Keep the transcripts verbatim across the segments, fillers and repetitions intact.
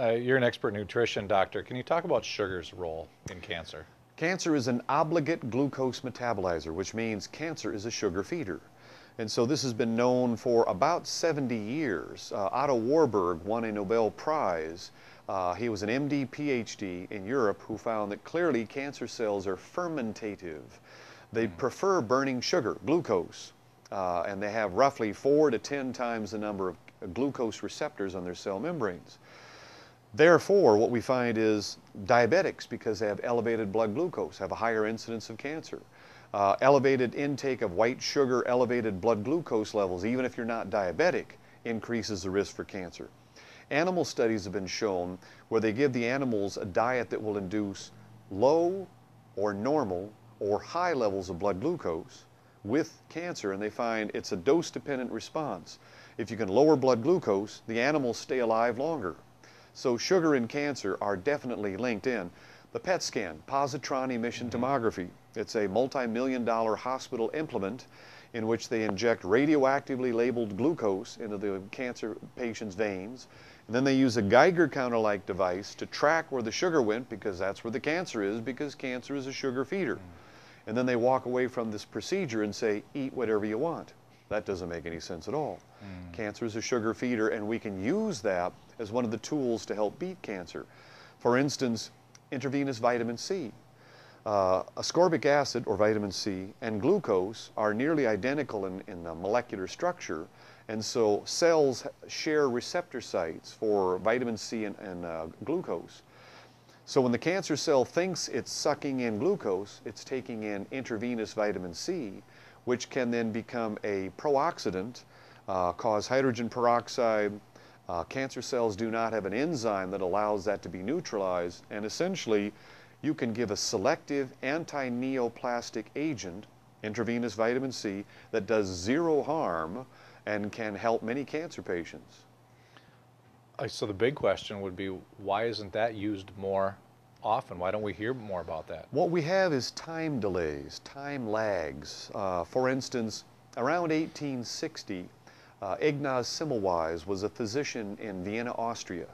uh, you're an expert nutrition doctor. Can you talk about sugar's role in cancer? Cancer is an obligate glucose metabolizer, which means cancer is a sugar feeder. And so this has been known for about seventy years. Uh, Otto Warburg won a Nobel Prize. Uh, he was an M D, PhD in Europe who found that clearly cancer cells are fermentative. They prefer burning sugar, glucose, uh, and they have roughly four to ten times the number of glucose receptors on their cell membranes. Therefore, what we find is diabetics, because they have elevated blood glucose, have a higher incidence of cancer. Uh, elevated intake of white sugar, elevated blood glucose levels, even if you're not diabetic, increases the risk for cancer. Animal studies have been shown where they give the animals a diet that will induce low or normal or high levels of blood glucose with cancer, and they find it's a dose-dependent response. If you can lower blood glucose, the animals stay alive longer. So sugar and cancer are definitely linked in. The P E T scan, positron emission tomography, it's a multi-million dollar hospital implement in which they inject radioactively labeled glucose into the cancer patient's veins. And then they use a Geiger counter-like device to track where the sugar went, because that's where the cancer is, because cancer is a sugar feeder. And then they walk away from this procedure and say, eat whatever you want. That doesn't make any sense at all. Mm. Cancer is a sugar feeder, and we can use that as one of the tools to help beat cancer. For instance, intravenous vitamin C. Uh, ascorbic acid, or vitamin C, and glucose are nearly identical in, in the molecular structure, and so cells share receptor sites for vitamin C and, and uh, glucose. So when the cancer cell thinks it's sucking in glucose, it's taking in intravenous vitamin C, which can then become a pro-oxidant, uh, cause hydrogen peroxide. Uh, cancer cells do not have an enzyme that allows that to be neutralized, and essentially you can give a selective anti-neoplastic agent, intravenous vitamin C, that does zero harm and can help many cancer patients. So the big question would be, why isn't that used more often? Why don't we hear more about that? What we have is time delays, time lags. Uh, for instance, around eighteen sixty, uh, Ignaz Semmelweis was a physician in Vienna, Austria.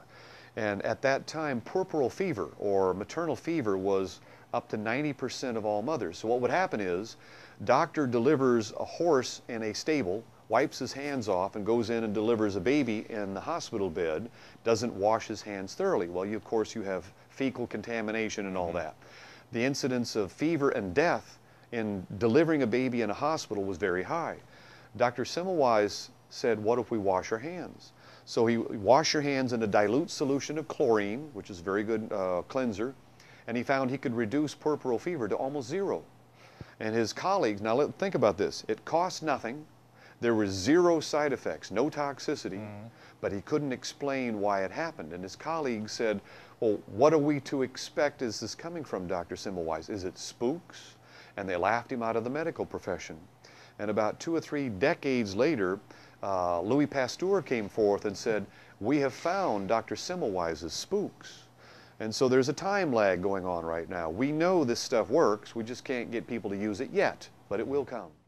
And at that time, puerperal fever, or maternal fever, was up to ninety percent of all mothers. So what would happen is, doctor delivers a horse in a stable, wipes his hands off, and goes in and delivers a baby in the hospital bed, doesn't wash his hands thoroughly. Well, you, of course, you have fecal contamination and all that. The incidence of fever and death in delivering a baby in a hospital was very high. Doctor Semmelweis said, what if we wash our hands? So he washed your hands in a dilute solution of chlorine, which is a very good uh, cleanser, and he found he could reduce puerperal fever to almost zero. And his colleagues, now let, think about this, it cost nothing, there were zero side effects, no toxicity, mm. but he couldn't explain why it happened. And his colleagues said, well, what are we to expect is this coming from, Doctor Semmelweis? Is it spooks? And they laughed him out of the medical profession. And about two or three decades later, Uh, Louis Pasteur came forth and said, we have found Doctor Semmelweis's spooks. And so there's a time lag going on right now. We know this stuff works, we just can't get people to use it yet, but it will come.